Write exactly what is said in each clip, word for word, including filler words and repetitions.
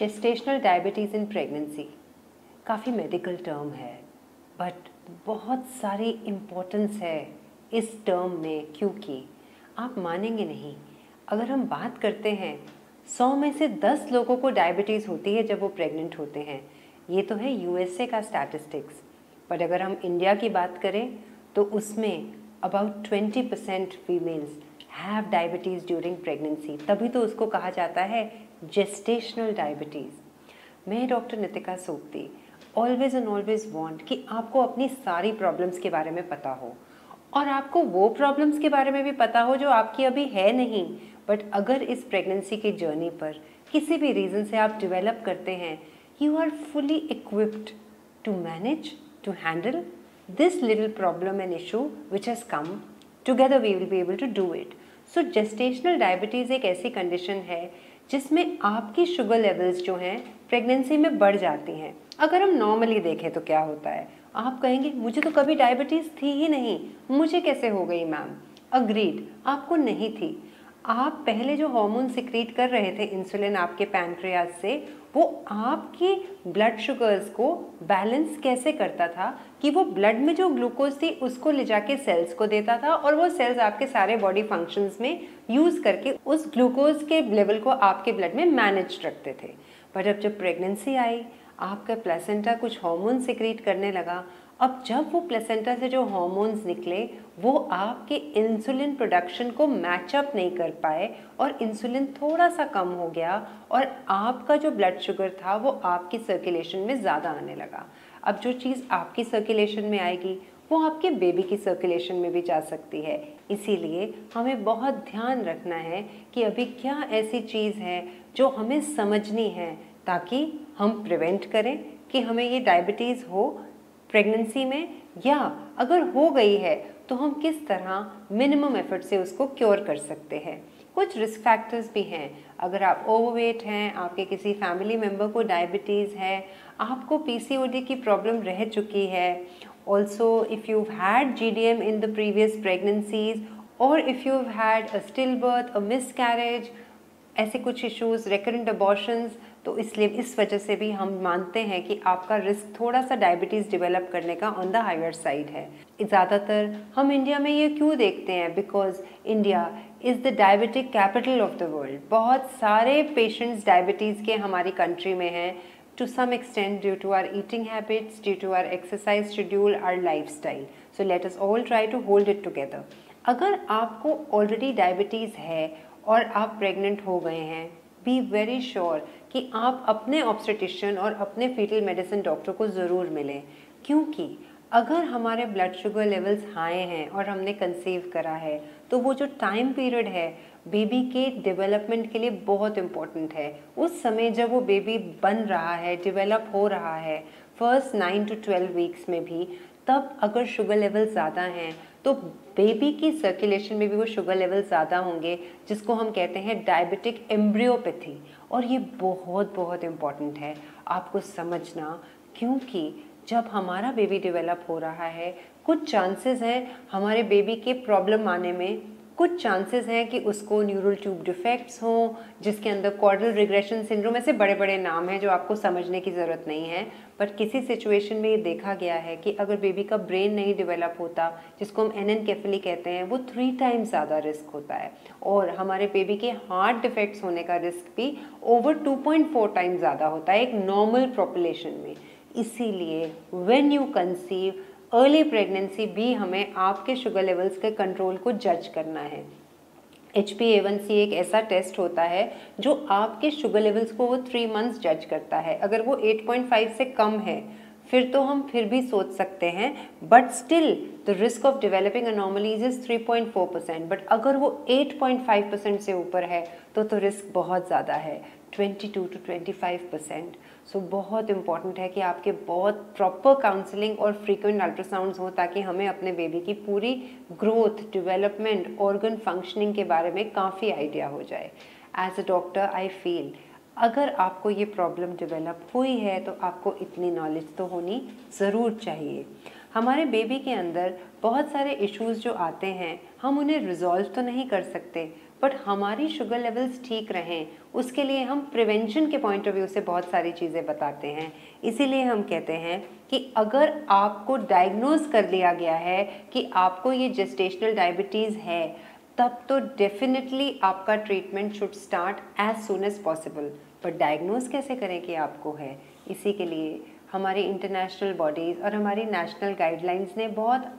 Gestational diabetes in pregnancy काफ़ी medical term है, but बहुत सारी इम्पोर्टेंस है इस टर्म में, क्योंकि आप मानेंगे नहीं, अगर हम बात करते हैं सौ में से दस लोगों को डायबिटीज़ होती है जब वो प्रेग्नेंट होते हैं। ये तो है यूएसए का स्टैटिस्टिक्स, बट अगर हम इंडिया की बात करें तो उसमें about twenty percent females have diabetes during pregnancy, तभी तो उसको कहा जाता है जेस्टेशनल डायबिटीज़। मैं doctor Nitika Sobti always and always want कि आपको अपनी सारी प्रॉब्लम्स के बारे में पता हो, और आपको वो प्रॉब्लम्स के बारे में भी पता हो जो आपकी अभी है नहीं, बट अगर इस प्रेगनेंसी की जर्नी पर किसी भी रीज़न से आप डेवलप करते हैं, you are fully equipped to manage to handle this little problem and issue which has come together, we will be able to do it. So gestational diabetes एक ऐसी कंडीशन है जिसमें आपकी शुगर लेवल्स जो हैं pregnancy में बढ़ जाती हैं। अगर हम नॉर्मली देखें तो क्या होता है, आप कहेंगे मुझे तो कभी डायबिटीज़ थी ही नहीं, मुझे कैसे हो गई मैम। अग्रीड, आपको नहीं थी। आप पहले जो हार्मोन सिक्रीट कर रहे थे इंसुलिन आपके पैनक्रियाज से, वो आपकी ब्लड शुगर्स को बैलेंस कैसे करता था कि वो ब्लड में जो ग्लूकोज थी उसको ले जाके सेल्स को देता था, और वो सेल्स आपके सारे बॉडी फंक्शंस में यूज़ करके उस ग्लूकोज के लेवल को आपके ब्लड में मैनेज रखते थे। बट अब जब प्रेगनेंसी आई, आपका प्लेसेंटा कुछ हार्मोन सिक्रीट करने लगा। अब जब वो प्लेसेंटा से जो हार्मोन्स निकले वो आपके इंसुलिन प्रोडक्शन को मैचअप नहीं कर पाए, और इंसुलिन थोड़ा सा कम हो गया, और आपका जो ब्लड शुगर था वो आपकी सर्कुलेशन में ज़्यादा आने लगा। अब जो चीज़ आपकी सर्कुलेशन में आएगी वो आपके बेबी की सर्कुलेशन में भी जा सकती है। इसीलिए हमें बहुत ध्यान रखना है कि अभी क्या ऐसी चीज़ है जो हमें समझनी है, ताकि हम प्रिवेंट करें कि हमें ये डायबिटीज़ हो प्रेगनेंसी में, या अगर हो गई है तो हम किस तरह मिनिमम एफर्ट से उसको क्योर कर सकते हैं। कुछ रिस्क फैक्टर्स भी हैं, अगर आप ओवरवेट हैं, आपके किसी फैमिली मेम्बर को डायबिटीज़ है, आपको पीसीओडी की प्रॉब्लम रह चुकी है, also if you had GDM in the previous pregnancies, और if you had a still birth, a miscarriage, ऐसे कुछ इश्यूज, रेकरेंट अबॉर्शंस, तो इसलिए इस वजह से भी हम मानते हैं कि आपका रिस्क थोड़ा सा डायबिटीज़ डेवलप करने का ऑन द हायर साइड है। ज़्यादातर हम इंडिया में ये क्यों देखते हैं, because India is the diabetic capital of the world. बहुत सारे पेशेंट्स डायबिटीज़ के हमारी कंट्री में हैं, to some extent due to our eating habits, due to our exercise schedule, our lifestyle. So let us all try to hold it together. अगर आपको already diabetes है और आप प्रेग्नेंट हो गए हैं, बी वेरी श्योर कि आप अपने ऑब्स्टेट्रिशियन और अपने फीटल मेडिसिन डॉक्टर को ज़रूर मिलें, क्योंकि अगर हमारे ब्लड शुगर लेवल्स हाई हैं और हमने कंसीव करा है, तो वो जो टाइम पीरियड है बेबी के डेवलपमेंट के लिए बहुत इम्पॉर्टेंट है। उस समय जब वो बेबी बन रहा है, डेवलप हो रहा है, first nine to twelve weeks में भी, तब अगर शुगर लेवल ज़्यादा हैं तो बेबी की सर्कुलेशन में भी वो शुगर लेवल ज़्यादा होंगे, जिसको हम कहते हैं डायबिटिक एम्ब्रियोपैथी। और ये बहुत बहुत इम्पॉर्टेंट है आपको समझना, क्योंकि जब हमारा बेबी डेवलप हो रहा है, कुछ चांसेस हैं हमारे बेबी के प्रॉब्लम आने में, कुछ चांसेस हैं कि उसको न्यूरल ट्यूब डिफेक्ट्स हों, जिसके अंदर कॉडल रिग्रेशन सिंड्रोम, ऐसे बड़े बड़े नाम हैं जो आपको समझने की ज़रूरत नहीं है, बट किसी सिचुएशन में ये देखा गया है कि अगर बेबी का ब्रेन नहीं डेवलप होता, जिसको हम एनेन्सेफली कहते हैं, वो थ्री टाइम्स ज़्यादा रिस्क होता है, और हमारे बेबी के हार्ट डिफेक्ट्स होने का रिस्क भी over two point four times ज़्यादा होता है एक नॉर्मल पॉपुलेशन में। इसीलिए when you conceive, early pregnancy भी हमें आपके शुगर लेवल्स के कंट्रोल को जज करना है। H B A one C एक ऐसा टेस्ट होता है जो आपके शुगर लेवल्स को वो थ्री मंथ्स जज करता है। अगर वो एट पॉइंट फाइव से कम है, फिर तो हम फिर भी सोच सकते हैं, but still the risk of developing anomalies is three point four percent. But अगर वो एट पॉइंट फाइव परसेंट से ऊपर है तो तो रिस्क बहुत ज़्यादा है, twenty two to twenty five percent. So बहुत इम्पॉर्टेंट है कि आपके बहुत प्रॉपर काउंसलिंग और फ्रीक्वेंट अल्ट्रासाउंड्स हों, ताकि हमें अपने बेबी की पूरी ग्रोथ, डेवलपमेंट, ऑर्गन फंक्शनिंग के बारे में काफ़ी आइडिया हो जाए। As a doctor I feel, अगर आपको ये प्रॉब्लम डेवलप हुई है तो आपको इतनी नॉलेज तो होनी ज़रूर चाहिए। हमारे बेबी के अंदर बहुत सारे इश्यूज़ जो आते हैं, हम उन्हें रिजॉल्व तो नहीं कर सकते, बट हमारी शुगर लेवल्स ठीक रहें, उसके लिए हम प्रिवेंशन के पॉइंट ऑफ व्यू से बहुत सारी चीज़ें बताते हैं। इसीलिए हम कहते हैं कि अगर आपको डायग्नोज कर लिया गया है कि आपको ये जेस्टेशनल डायबिटीज़ है, तब तो डेफिनेटली आपका treatment should start as soon as possible. But diagnose कैसे करें कि आपको है, इसी के लिए हमारी इंटरनेशनल बॉडीज़ और हमारी नेशनल गाइडलाइंस ने बहुत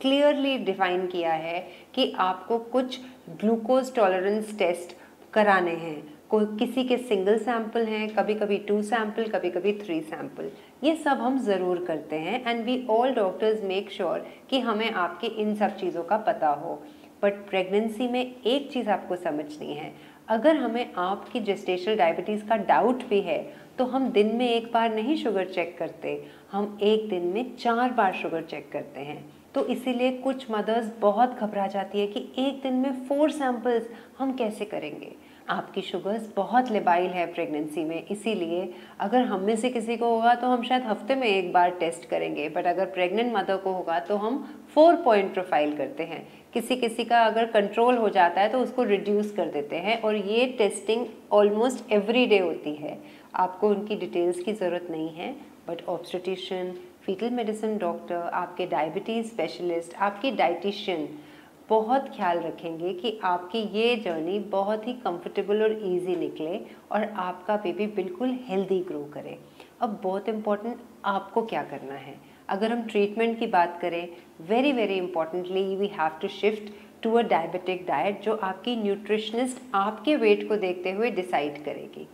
क्लियरली डिफाइन किया है कि आपको कुछ ग्लूकोज टॉलरेंस टेस्ट कराने हैं। कोई किसी के सिंगल सैम्पल हैं, कभी कभी टू सैम्पल, कभी कभी थ्री सैम्पल, ये सब हम ज़रूर करते हैं। And we all doctors make sure कि हमें आपके इन सब चीज़ों का पता हो। बट प्रेगनेंसी में एक चीज़ आपको समझनी है, अगर हमें आपकी जेस्टेशनल डायबिटीज़ का डाउट भी है तो हम दिन में एक बार नहीं शुगर चेक करते, हम एक दिन में चार बार शुगर चेक करते हैं। तो इसीलिए कुछ मदर्स बहुत घबरा जाती है कि एक दिन में फोर सैम्पल्स हम कैसे करेंगे। आपकी शुगर्स बहुत लेबाइल है प्रेगनेंसी में, इसीलिए अगर हम में से किसी को होगा तो हम शायद हफ्ते में एक बार टेस्ट करेंगे, बट अगर प्रेग्नेंट मदर को होगा तो हम फोर पॉइंट प्रोफाइल करते हैं। किसी किसी का अगर कंट्रोल हो जाता है तो उसको रिड्यूस कर देते हैं, और ये टेस्टिंग ऑलमोस्ट एवरी डे होती है। आपको उनकी डिटेल्स की ज़रूरत नहीं है, but obstetrician, foetal medicine doctor, आपके डायबिटीज़ स्पेशलिस्ट, आपके डाइटिशियन बहुत ख्याल रखेंगे कि आपकी ये जर्नी बहुत ही कंफर्टेबल और इजी निकले और आपका बेबी बिल्कुल हेल्दी ग्रो करे। अब बहुत इम्पॉर्टेंट आपको क्या करना है। अगर हम ट्रीटमेंट की बात करें, very very importantly we have to shift to a diabetic diet, जो आपकी न्यूट्रिशनिस्ट आपके वेट को देखते हुए डिसाइड करेगी।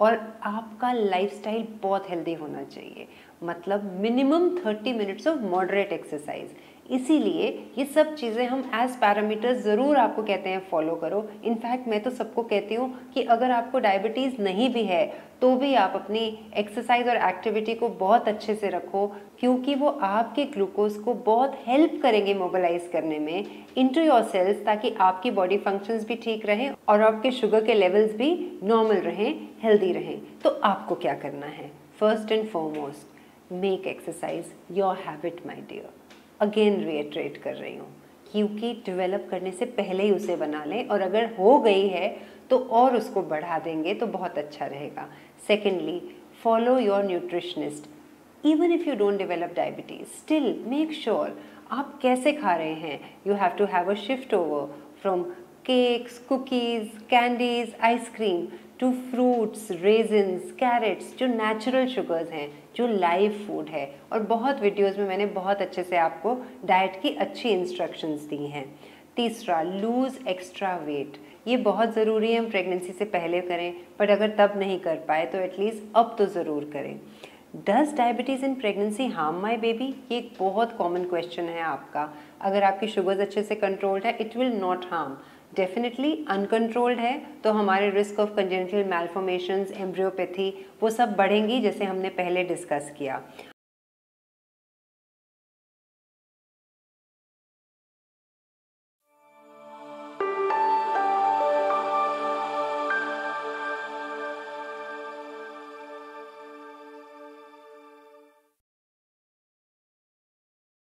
और आपका लाइफस्टाइल बहुत हेल्दी होना चाहिए, मतलब minimum thirty minutes of moderate exercise. इसीलिए ये सब चीज़ें हम एज पैरामीटर्स ज़रूर आपको कहते हैं फॉलो करो। इनफैक्ट मैं तो सबको कहती हूँ कि अगर आपको डायबिटीज़ नहीं भी है तो भी आप अपनी एक्सरसाइज और एक्टिविटी को बहुत अच्छे से रखो, क्योंकि वो आपके ग्लूकोज को बहुत हेल्प करेंगे मोबिलाइज करने में इनटू योर सेल्स, ताकि आपकी बॉडी फंक्शंस भी ठीक रहें और आपके शुगर के लेवल्स भी नॉर्मल रहें, हेल्दी रहें। तो आपको क्या करना है, first and foremost make exercise your habit my dear. Again reiterate कर रही हूँ, क्योंकि डेवलप करने से पहले ही उसे बना लें, और अगर हो गई है तो और उसको बढ़ा देंगे तो बहुत अच्छा रहेगा। Secondly, follow your nutritionist. Even if you don't develop diabetes, still make sure आप कैसे खा रहे हैं। You have to have a shift over from cakes, cookies, candies, ice cream to fruits, raisins, carrots, जो नेचुरल शुगर्स हैं, जो live food है। और बहुत वीडियोस में मैंने बहुत अच्छे से आपको डाइट की अच्छी इंस्ट्रक्शंस दी हैं। तीसरा, लूज़ एक्स्ट्रा वेट। ये बहुत ज़रूरी है, हम प्रेगनेंसी से पहले करें, बट अगर तब नहीं कर पाए तो एटलीस्ट अब तो ज़रूर करें। Does diabetes in pregnancy harm my baby, ये एक बहुत कॉमन क्वेश्चन है आपका। अगर आपकी शुगर्स अच्छे से कंट्रोल्ड है, it will not harm. Definitely uncontrolled है तो हमारे risk of congenital malformations, embryopathy, वो सब बढ़ेंगी, जैसे हमने पहले डिस्कस किया।